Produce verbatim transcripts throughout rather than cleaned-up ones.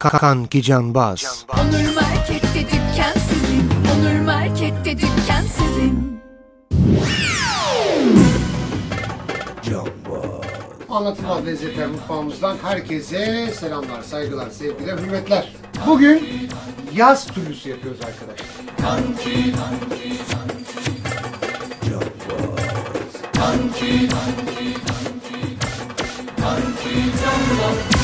Kanki Canbaz. Onur Market'te dükkan sizin. Onur Market'te dükkan sizin. Anlatılmaz Lezzetler Mutfağımızdan herkese selamlar, saygılar, sevgiler, hürmetler. Bugün yaz türlüsü yapıyoruz arkadaşlar. Kanki, kanki, kanki, Canbaz. Kanki, kanki, kanki, kanki, Canbaz.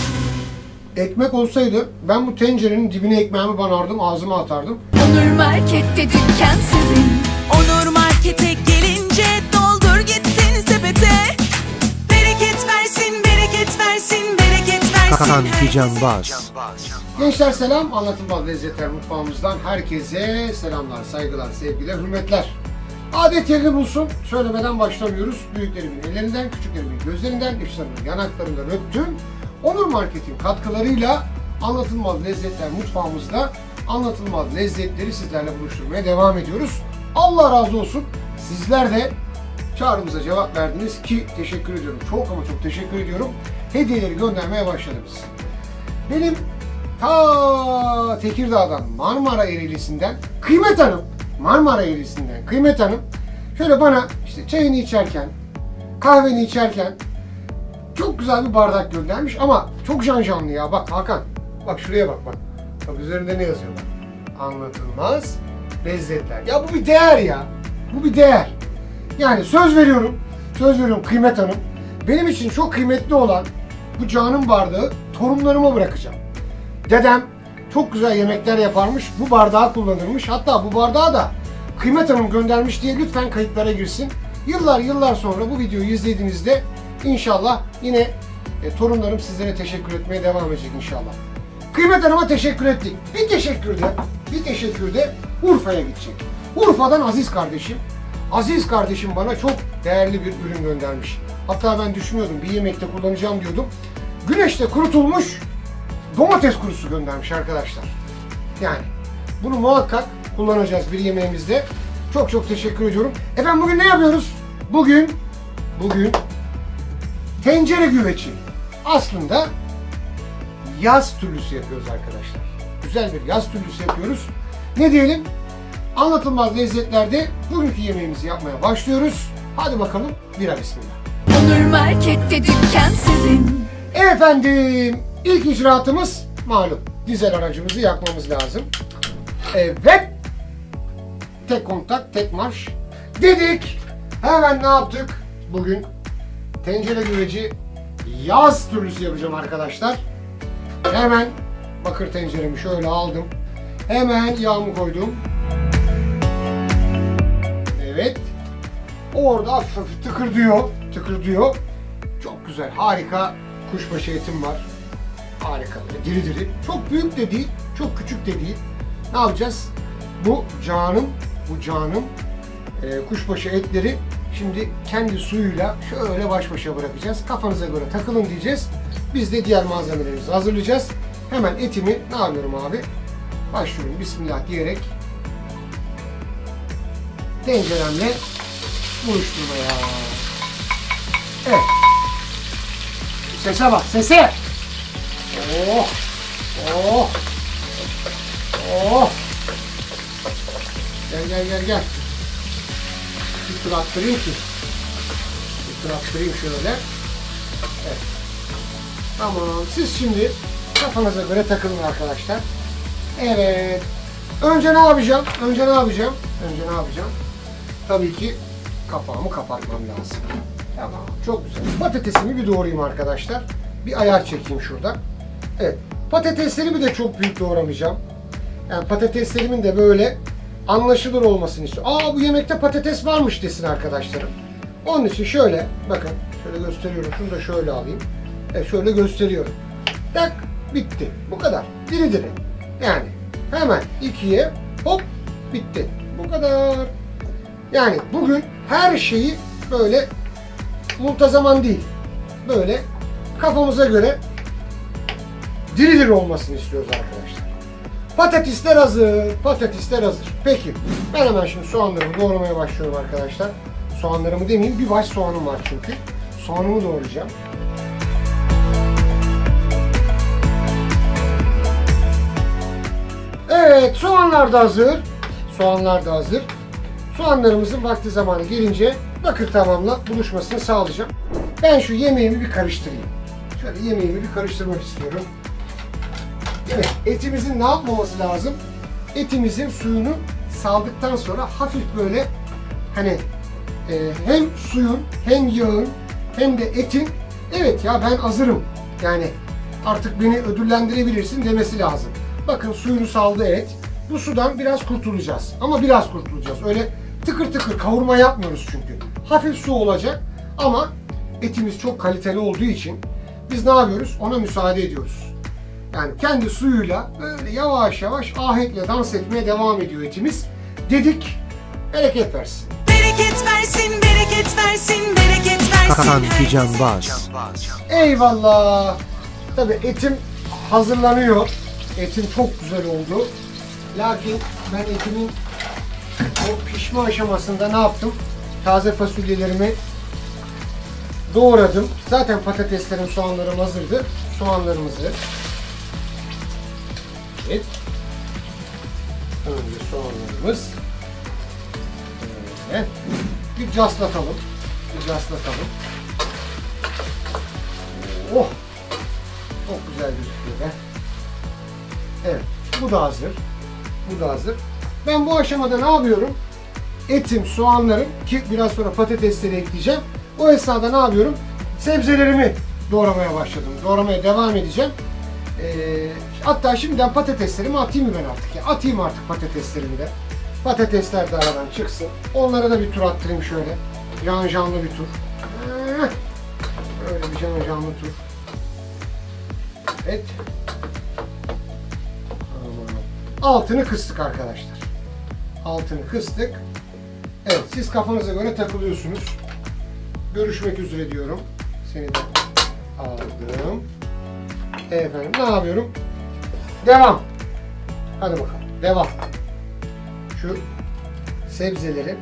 Ekmek olsaydı ben bu tencerenin dibine ekmeğimi banardım, ağzıma atardım. Onur Market'te dükkan sizin. Onur Market'e gelince doldur gitsin sepete. Bereket versin, bereket versin, bereket versin. Kanki Canbaz. Gençler selam, Anlatılmaz Lezzetler Mutfağımızdan herkese selamlar, saygılar, sevgiler, hürmetler. Adet yerini bulsun, söylemeden başlamıyoruz. Büyüklerimin ellerinden, küçüklerimin gözlerinden, yaşlarımın yanaklarından öptüm. Onur Market'in katkılarıyla Anlatılmaz Lezzetler Mutfağımızda anlatılmaz lezzetleri sizlerle buluşturmaya devam ediyoruz. Allah razı olsun, sizler de çağrımıza cevap verdiniz ki teşekkür ediyorum. Çok ama çok teşekkür ediyorum. Hediyeleri göndermeye başladınız. Benim ta Tekirdağ'dan, Marmara Ereğlisi'nden Kıymet Hanım, Marmara Ereğlisi'nden Kıymet Hanım şöyle bana işte çayını içerken, kahveni içerken çok güzel bir bardak göndermiş ama çok can canlı ya. Bak Hakan, bak şuraya bak bak. Bak üzerinde ne yazıyor bak. Anlatılmaz lezzetler. Ya bu bir değer ya. Bu bir değer. Yani söz veriyorum, söz veriyorum Kıymet Hanım. Benim için çok kıymetli olan bu canım bardağı torunlarıma bırakacağım. Dedem çok güzel yemekler yaparmış, bu bardağı kullanırmış. Hatta bu bardağı da Kıymet Hanım göndermiş diye lütfen kayıtlara girsin. Yıllar yıllar sonra bu videoyu izlediğinizde İnşallah yine e, torunlarım sizlere teşekkür etmeye devam edecek inşallah. Kıymet Hanım'a teşekkür ettik. Bir teşekkür de, bir teşekkür de Urfa'ya gidecek. Urfa'dan Aziz kardeşim. Aziz kardeşim bana çok değerli bir ürün göndermiş. Hatta ben düşünüyordum, bir yemekte kullanacağım diyordum. Güneşte kurutulmuş domates kurusu göndermiş arkadaşlar. Yani bunu muhakkak kullanacağız bir yemeğimizde. Çok çok teşekkür ediyorum. Efendim bugün ne yapıyoruz? Bugün, bugün... Tencere güveci. Aslında yaz türlüsü yapıyoruz arkadaşlar. Güzel bir yaz türlüsü yapıyoruz. Ne diyelim? Anlatılmaz lezzetlerde bugünkü yemeğimizi yapmaya başlıyoruz. Hadi bakalım, birer bismillah. Onur Market'te dükkan sizin. Efendim, ilk icraatımız malum. Dizel aracımızı yakmamız lazım. Evet. Tek kontak, tek marş. Dedik. Hemen ne yaptık? Bugün tencere güveci yaz türlüsü yapacağım arkadaşlar. Hemen bakır tenceremi şöyle aldım. Hemen yağımı koydum. Evet. Orada hafif hafif tıkır diyor. Tıkır diyor. Çok güzel, harika kuşbaşı etim var. Harika, diri diri. Çok büyük de değil, çok küçük de değil. Ne yapacağız? Bu canım, bu canım e, kuşbaşı etleri şimdi kendi suyuyla şöyle baş başa bırakacağız. Kafanıza göre takılın diyeceğiz. Biz de diğer malzemelerimizi hazırlayacağız. Hemen etimi ne yapıyorum abi? Başlıyorum bismillah diyerek tenceremle buluşturmaya. Evet. Sese bak, sese. Oh! Oh! Oh! Gel gel gel gel. Bir tur attırayım ki, bir tur attırayım şöyle. Evet. Tamam, siz şimdi kafanıza göre takılın arkadaşlar. Evet. Önce ne yapacağım? Önce ne yapacağım? Önce ne yapacağım? Tabii ki kapağımı kapatmam lazım. Tamam, çok güzel. Patatesimi bir doğrayayım arkadaşlar. Bir ayar çekeyim şurada. Evet. Patateslerimi de çok büyük doğramayacağım. Yani patateslerimin de böyle anlaşılır olmasını istiyorum. Aa, bu yemekte patates varmış desin arkadaşlarım. Onun için şöyle, bakın şöyle gösteriyorum. Şunu da şöyle alayım. E şöyle gösteriyorum. Tak, bitti. Bu kadar. Diri diri. Yani hemen ikiye hop bitti. Bu kadar. Yani bugün her şeyi böyle multazaman değil. Böyle kafamıza göre diri diri olmasını istiyoruz arkadaşlar. Patatesler hazır, patatesler hazır. Peki, ben hemen şimdi soğanlarımı doğramaya başlıyorum arkadaşlar. Soğanlarımı demeyeyim, bir baş soğanım var çünkü. Soğanımı doğrayacağım. Evet, soğanlar da hazır. Soğanlar da hazır. Soğanlarımızın vakti zamanı gelince bakır tavamla buluşmasını sağlayacağım. Ben şu yemeğimi bir karıştırayım. Şöyle yemeğimi bir karıştırmak istiyorum. Evet, etimizin ne yapmaması lazım? Etimizin suyunu saldıktan sonra hafif böyle hani e, hem suyun hem yağın hem de etin evet ya ben hazırım yani artık beni ödüllendirebilirsin demesi lazım. Bakın suyunu saldı et. Bu sudan biraz kurtulacağız. Ama biraz kurtulacağız. Öyle tıkır tıkır kavurma yapmıyoruz çünkü. Hafif su olacak ama etimiz çok kaliteli olduğu için biz ne yapıyoruz? Ona müsaade ediyoruz. Yani kendi suyuyla böyle yavaş yavaş ahetle dans etmeye devam ediyor etimiz. Dedik, bereket versin. Bereket versin, bereket versin, bereket versin. Kanki Canbaz. Eyvallah. Tabii etim hazırlanıyor. Etim çok güzel oldu. Lakin ben etimin o pişme aşamasında ne yaptım? Taze fasulyelerimi doğradım. Zaten patateslerim, soğanlarım hazırdı. Soğanlarımızı. Evet. Önce soğanlarımız. Evet. Bir caslatalım. Bir caslatalım. Oh! Çok güzel gözüküyor be. Evet. Bu da hazır. Bu da hazır. Ben bu aşamada ne yapıyorum? Etim, soğanlarım ki biraz sonra patatesleri ekleyeceğim. O esnada ne yapıyorum? Sebzelerimi doğramaya başladım. Doğramaya devam edeceğim. Ee, hatta şimdiden patateslerimi atayım mı ben artık? Ya? Atayım artık patateslerimi de. Patatesler de aradan çıksın. Onlara da bir tur attırayım şöyle. Janjanlı bir tur. Böyle bir janjanlı tur. Evet. Altını kıstık arkadaşlar. Altını kıstık. Evet, siz kafanıza göre takılıyorsunuz. Görüşmek üzere diyorum. Seni de aldım. Efendim, ne yapıyorum? Devam. Hadi bakalım, devam. Şu sebzeleri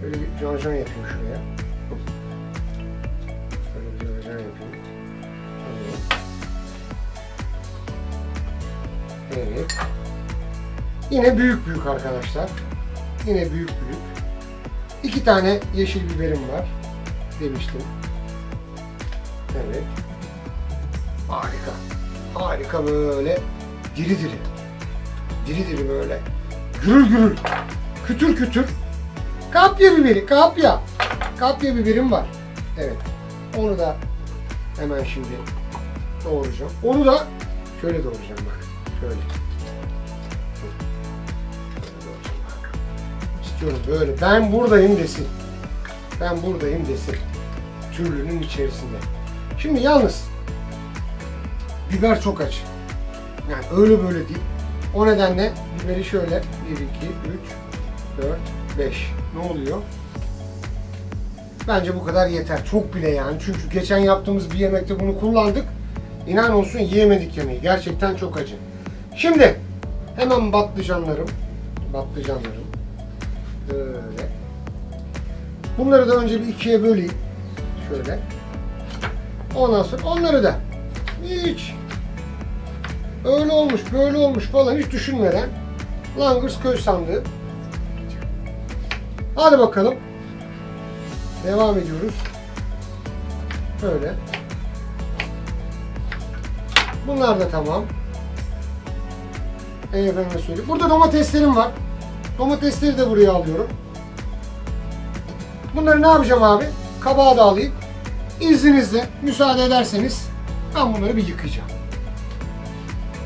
şöyle bir cancan yapayım şuraya. Şöyle bir cancan yapayım. Evet. Yine büyük büyük arkadaşlar. Yine büyük büyük. İki tane yeşil biberim var. Demiştim. Evet. Harika. Harika böyle. Diri diri. Diri diri böyle. Gürül gürül. Kütür kütür. Kapya biberi. Kapya. Kapya biberim var. Evet. Onu da hemen şimdi doğrayacağım. Onu da şöyle doğrayacağım bak. Şöyle. İstiyorum böyle. Ben buradayım desin. Ben buradayım desin. Türlünün içerisinde. Şimdi yalnız biber çok acı. Yani öyle böyle değil. O nedenle biberi şöyle bir, iki, üç, dört, beş. Ne oluyor? Bence bu kadar yeter. Çok bile yani. Çünkü geçen yaptığımız bir yemekte bunu kullandık. İnan olsun yiyemedik yemeği. Gerçekten çok acı. Şimdi hemen patlıcanlarım, patlıcanlarım böyle. Bunları da önce bir ikiye böleyim, şöyle. Ondan sonra onları da hiç öyle olmuş, böyle olmuş falan hiç düşünmeden langırs köy sandığı. Hadi bakalım, devam ediyoruz. Böyle. Bunlar da tamam. Efendim söyleyeyim. Burada domateslerim var. Domatesleri de buraya alıyorum. Bunları ne yapacağım abi? Kabağa da alayım. İzninizle, müsaade ederseniz ben bunları bir yıkayacağım.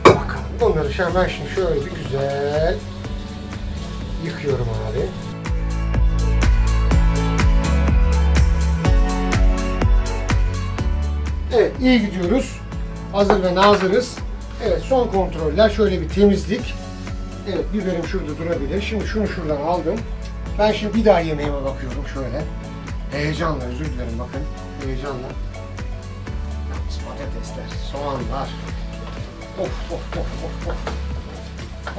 Bakalım. Bunları ben şimdi şöyle bir güzel yıkıyorum abi. Evet, iyi gidiyoruz. Hazır ve nazırız. Evet, son kontroller. Şöyle bir temizlik. Evet, biberim şurada durabilir. Şimdi şunu şuradan aldım. Ben şimdi bir daha yemeğime bakıyorum şöyle. Heyecanla, özür dilerim bakın. Heyecanla. Patatesler, soğanlar. Of of of of of.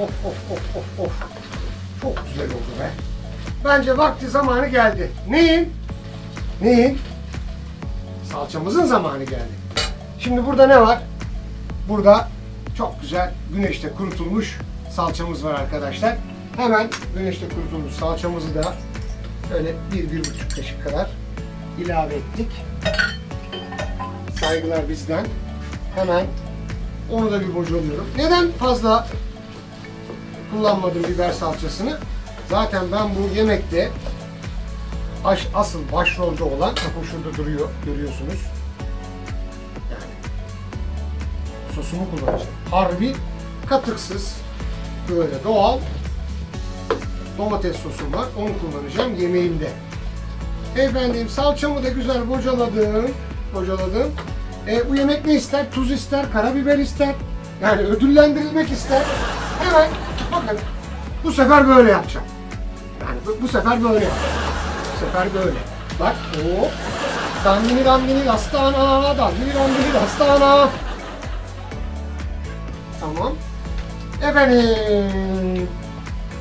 Of of of of of. Çok güzel oldu be. Bence vakti zamanı geldi. Neyin? Neyin? Salçamızın zamanı geldi. Şimdi burada ne var? Burada çok güzel güneşte kurutulmuş salçamız var arkadaşlar. Hemen güneşte kurutulmuş salçamızı da böyle bir, bir buçuk kaşık kadar ilave ettik. Saygılar bizden. Hemen onu da bir bocalıyorum. Neden fazla kullanmadım biber salçasını? Zaten ben bu yemekte asıl başrolde olan, bakın şurada duruyor, görüyorsunuz. Yani sosumu kullanacağım. Harbi katıksız, böyle doğal domates sosum var. Onu kullanacağım yemeğimde. Efendim salçamı da güzel bocaladım. Bocaladım. E, bu yemek ne ister? Tuz ister, karabiber ister. Yani ödüllendirilmek ister. Hemen bakın bu sefer böyle yapacağım. Yani bu, bu sefer böyle yapacağım. Bu sefer böyle. Bak hop. Dandini dandini dastana. Dandini dandini dastana. Tamam. Efendim.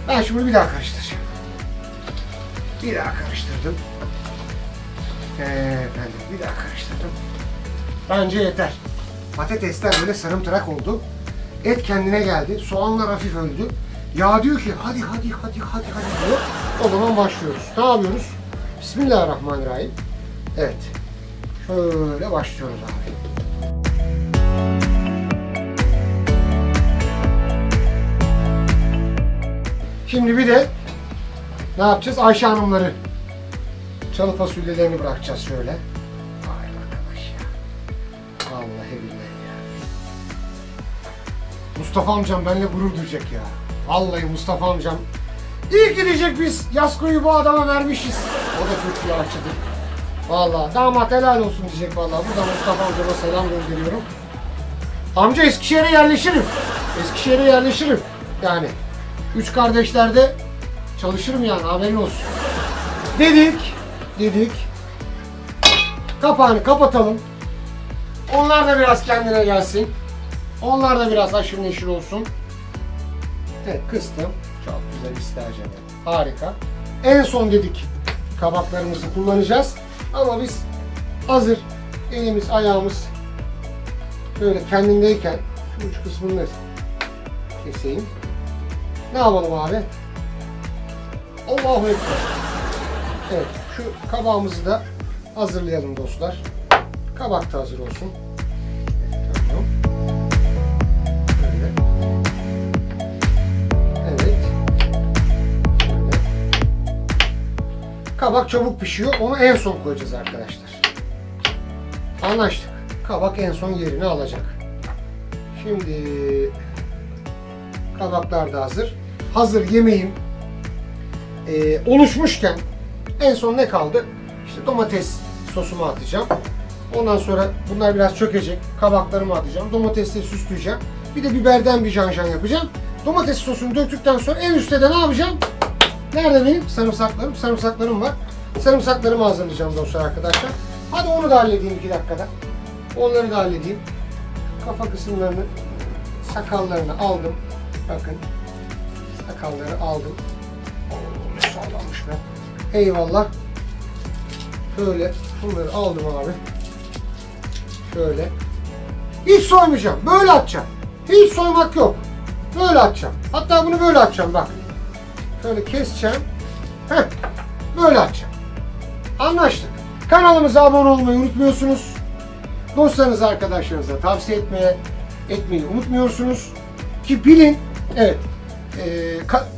Ben şimdi bir daha karıştıracağım. Bir daha karıştırdım. Efendim bir daha karıştırdım. Bence yeter. Patatesler böyle sarımtırak oldu. Et kendine geldi. Soğanlar hafif öldü. Ya diyor ki hadi hadi hadi hadi hadi diyor. O zaman başlıyoruz. Ne yapıyoruz? Bismillahirrahmanirrahim. Evet. Şöyle başlıyoruz abi. Şimdi bir de ne yapacağız? Ayşe Hanımları, çalı fasulyelerini bırakacağız şöyle. Vay arkadaş ya. Vallahi billahi ya. Mustafa amcam benimle gurur duyacak ya. Vallahi Mustafa amcam. İyi ki diyecek biz Yasko'yu bu adama vermişiz. O da Türk yaratıcıdır. Vallahi damat helal olsun diyecek vallahi. Buradan Mustafa amcama selam gönderiyorum. Amca Eskişehir'e yerleşirim. Eskişehir'e yerleşirim. Yani üç kardeşlerde çalışırım yani, haberin olsun. Dedik, dedik. Kapağını kapatalım. Onlar da biraz kendine gelsin. Onlar da biraz aşırı neşir olsun. Evet, kıstım. Çok güzel istercem. Harika. En son dedik kabaklarımızı kullanacağız. Ama biz hazır elimiz, ayağımız böyle kendindeyken şu uç kısmını keseyim. Ne yapalım abi? Allahu ekber. Evet, şu kabağımızı da hazırlayalım dostlar. Kabak da hazır olsun. Tamam. Böyle. Evet. Böyle. Kabak çabuk pişiyor. Onu en son koyacağız arkadaşlar. Anlaştık. Kabak en son yerini alacak. Şimdi kabaklar da hazır. Hazır yemeğim e, oluşmuşken en son ne kaldı? İşte domates sosumu atacağım. Ondan sonra bunlar biraz çökecek. Kabaklarımı atacağım. Domatesle süsleyeceğim. Bir de biberden bir janjan yapacağım. Domates sosunu döktükten sonra en üstte de ne yapacağım? Nerede benim sarımsaklarım? Sarımsaklarım var. Sarımsaklarımı hazırlayacağım dostlar arkadaşlar. Hadi onu da halledeyim iki dakikada. Onları da halledeyim. Kafa kısımlarını, sakallarını aldım. Bakın. Sakalları aldım. Oo, sağlammış be. Eyvallah. Şöyle bunları aldım abi. Şöyle. Hiç soymayacağım. Böyle atacağım. Hiç soymak yok. Böyle atacağım. Hatta bunu böyle atacağım bak. Şöyle keseceğim. Heh. Böyle atacağım. Anlaştık. Kanalımıza abone olmayı unutmuyorsunuz. Dostlarınızı, arkadaşlarınıza tavsiye etmeye etmeyi unutmuyorsunuz. Ki bilin, evet, e,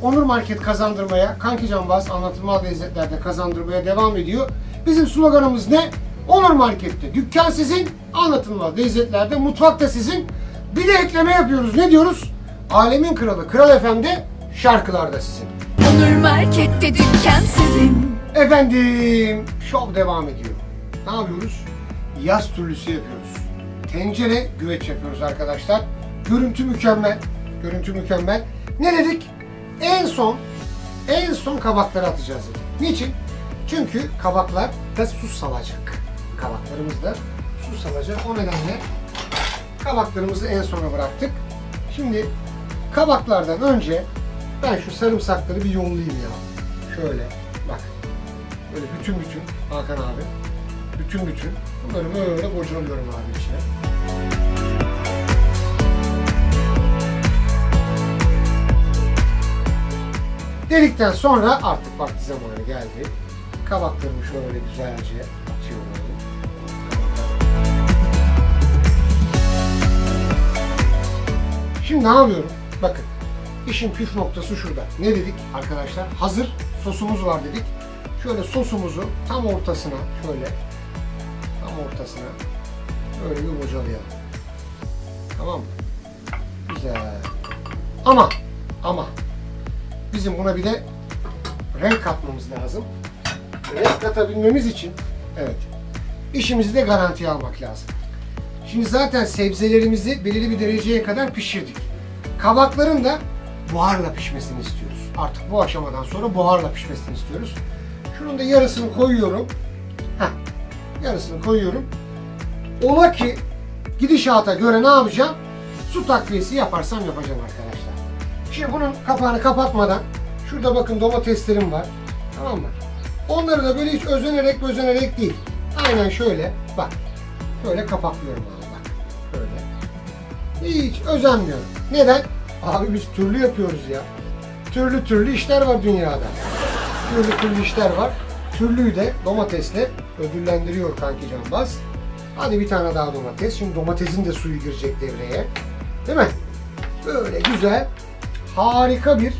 Onur Market kazandırmaya, Kanki Canbaz Anlatılmaz Lezzetler'de kazandırmaya devam ediyor. Bizim sloganımız ne? Onur Market'te dükkan sizin, Anlatılmaz Lezzetler'de mutfak da sizin. Bir de ekleme yapıyoruz. Ne diyoruz? Alemin Kralı Kral F M'de şarkılar da sizin. Onur Market'te dükkan sizin. Efendim, şov devam ediyor. Ne yapıyoruz? Yaz türlüsü yapıyoruz. Tencere güveç yapıyoruz arkadaşlar. Görüntü mükemmel. Görüntü mükemmel. Ne dedik? En son, en son kabakları atacağız dedik. Niçin? Çünkü kabaklar da su salacak. Kabaklarımız da su salacak. O nedenle kabaklarımızı en sona bıraktık. Şimdi kabaklardan önce ben şu sarımsakları bir yollayayım ya. Şöyle bak. Böyle bütün bütün Hakan abi. Bütün bütün. Bunları böyle bocalıyorum abi içine. Dedikten sonra artık vakti zamanı geldi. Kabaklarımı şöyle güzelce atıyorum. Şimdi ne yapıyorum? Bakın, işin püf noktası şurada. Ne dedik arkadaşlar? Hazır sosumuz var dedik. Şöyle sosumuzu tam ortasına, şöyle tam ortasına böyle bir bocalayalım. Tamam mı? Güzel. Ama, ama bizim buna bir de renk katmamız lazım. Renk katabilmemiz için, evet, işimizi de garantiye almak lazım. Şimdi zaten sebzelerimizi belirli bir dereceye kadar pişirdik. Kabakların da buharla pişmesini istiyoruz. Artık bu aşamadan sonra buharla pişmesini istiyoruz. Şunun da yarısını koyuyorum. Heh, yarısını koyuyorum. Ola ki gidişata göre ne yapacağım? Su takviyesi yaparsam yapacağım arkadaşlar. Şimdi bunun kapağını kapatmadan, şurada bakın domateslerim var. Tamam mı? Onları da böyle hiç özenerek özenerek değil. Aynen şöyle bak. Böyle kapaklıyorum abi bak. Böyle. Hiç özenmiyorum. Neden? Abi biz türlü yapıyoruz ya. Türlü türlü işler var dünyada. Türlü türlü işler var. Türlüyü de domatesle ödüllendiriyor Kanki Canbaz. Hadi bir tane daha domates. Şimdi domatesin de suyu girecek devreye. Değil mi? Böyle güzel, harika bir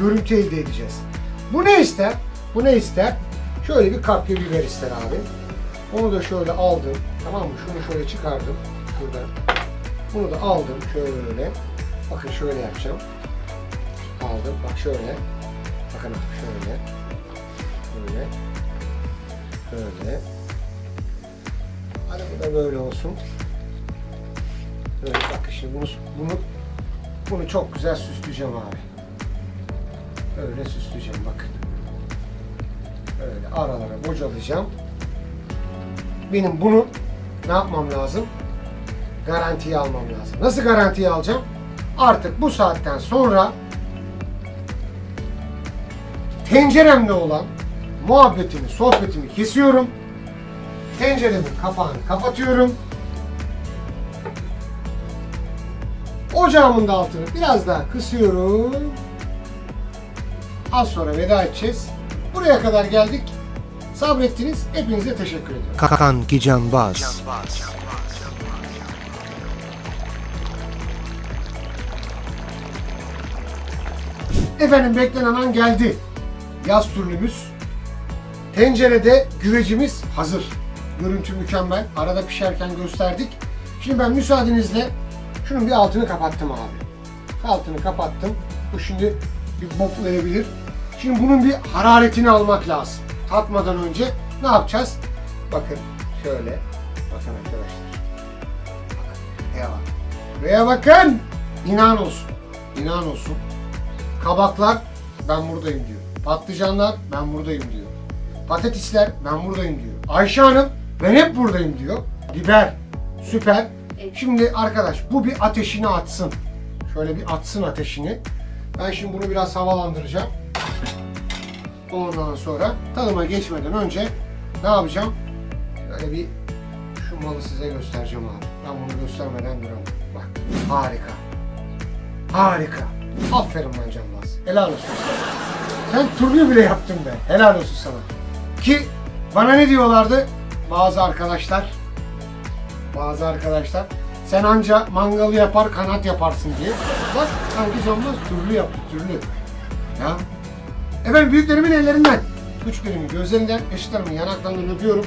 görüntü elde edeceğiz. Bu ne ister? Bu ne ister? Şöyle bir kapya biber ister abi. Onu da şöyle aldım. Tamam mı? Şunu şöyle çıkardım. Şuradan. Bunu da aldım. Şöyle. Bakın şöyle yapacağım. Aldım. Bak şöyle. Bakın şöyle. Böyle. Böyle. Hadi bu da böyle olsun. Böyle bak şimdi bunu, bunu, bunu çok güzel süsleyeceğim abi. Böyle süsleyeceğim bakın. Böyle aralara bocalayacağım. Benim bunu ne yapmam lazım? Garantiye almam lazım. Nasıl garantiye alacağım? Artık bu saatten sonra tenceremle olan muhabbetimi, sohbetimi kesiyorum. Tenceremin kapağını kapatıyorum. Ocağımın da altını biraz daha kısıyorum. Az sonra veda edeceğiz. Buraya kadar geldik. Sabrettiniz. Hepinize teşekkür ediyorum. Kanki Canbaz. Efendim beklenen an geldi. Yaz türlümüz. Tencerede güvecimiz hazır. Görüntü mükemmel. Arada pişerken gösterdik. Şimdi ben müsaadenizle şunun bir altını kapattım abi. Altını kapattım. Bu şimdi bir boklayabilir. Şimdi bunun bir hararetini almak lazım. Tatmadan önce ne yapacağız? Bakın şöyle. Bakın arkadaşlar. Bakın. Bak. Buraya bakın. İnan olsun. İnan olsun. Kabaklar ben buradayım diyor. Patlıcanlar ben buradayım diyor. Patatesler ben buradayım diyor. Ayşe Hanım ben hep buradayım diyor. Biber süper. Şimdi arkadaş bu bir ateşini atsın. Şöyle bir atsın ateşini. Ben şimdi bunu biraz havalandıracağım. Ondan sonra tadıma geçmeden önce ne yapacağım? Böyle bir şu malı size göstereceğim abi. Ben bunu göstermeden duramam. Bak harika. Harika. Aferin lan Canbaz. Helal olsun sana. Sen turnuyu bile yaptın be. Helal olsun sana. Ki bana ne diyorlardı? Bazı arkadaşlar bazı arkadaşlar sen anca mangalı yapar kanat yaparsın diye. Bak sanki Canbaz türlü yaptı türlü. Ya. Efendim büyüklerimin ellerinden, küçüklerimin gözlerinden, eşitlerimin yanaklarından öpüyorum.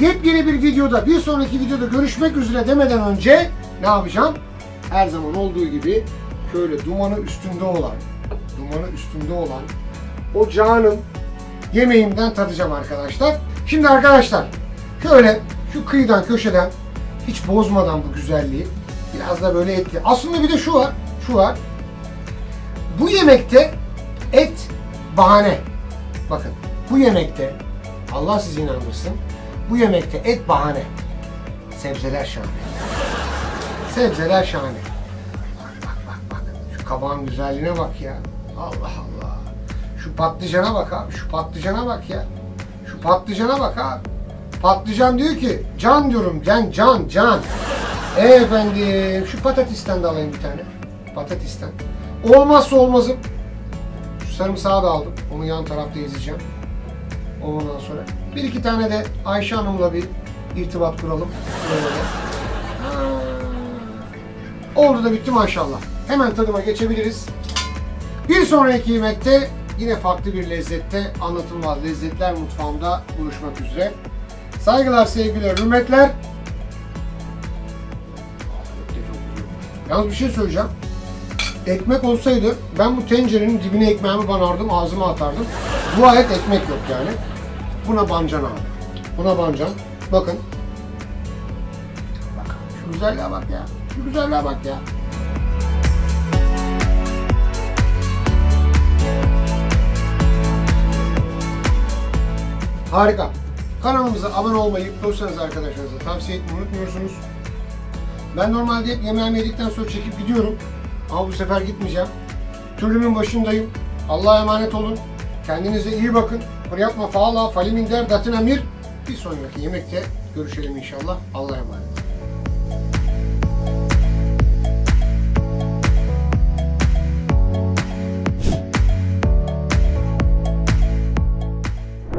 Yepyeni bir videoda, bir sonraki videoda görüşmek üzere demeden önce ne yapacağım? Her zaman olduğu gibi şöyle dumanı üstünde olan, dumanı üstünde olan o canım yemeğimden tadacağım arkadaşlar. Şimdi arkadaşlar şöyle şu kıyıdan köşeden hiç bozmadan bu güzelliği biraz da böyle etli. Aslında bir de şu var, şu var. Bu yemekte et bahane. Bakın bu yemekte Allah sizi inandırsın. Bu yemekte et bahane. Sebzeler şahane. Sebzeler şahane. Bak bak bak bak. Şu kabağın güzelliğine bak ya. Allah Allah. Şu patlıcana bak abi. Şu patlıcana bak ya. Şu patlıcana bak abi. Patlıcan diyor ki can diyorum. Can can can. E efendim şu patatesten de alayım bir tane. Patatesten. Olmazsa olmazım. Sarımsağı da aldım. Onu yan tarafta ezeceğim. Ondan sonra bir iki tane de Ayşe Hanım'la bir irtibat kuralım. Oldu da bitti maşallah. Hemen tadıma geçebiliriz. Bir sonraki yemekte yine farklı bir lezzette, Anlatılmaz Lezzetler Mutfağı'nda buluşmak üzere. Saygılar, sevgiler, hürmetler. Yalnız bir şey söyleyeceğim. Ekmek olsaydı ben bu tencerenin dibine ekmeğimi banardım, ağzıma atardım. Dua et ekmek yok yani. Buna bancan abi. Buna bancan. Bakın. Bak, şu güzelliğe bak ya. Şu güzelliğe bak ya. Harika. Kanalımıza abone olmayı, dostlarınızı, arkadaşlarınızı tavsiye etmeyi unutmuyorsunuz. Ben normalde hep yemeğimi yedikten sonra çekip gidiyorum. Ama bu sefer gitmeyeceğim. Türlümün başındayım. Allah'a emanet olun. Kendinize iyi bakın. Priyatma faala faliminder datin amir. Bir sonraki yemekte görüşelim inşallah. Allah'a emanet.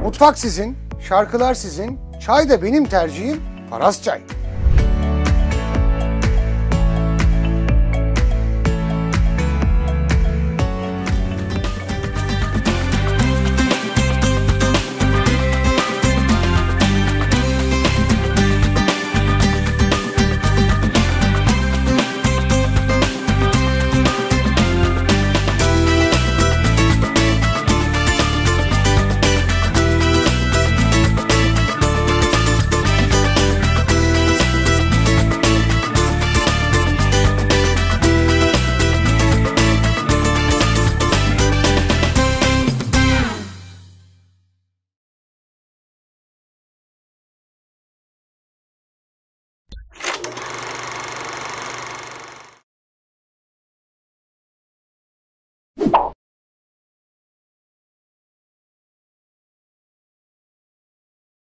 Mutfak sizin, şarkılar sizin, çay da benim tercihim Farasçay.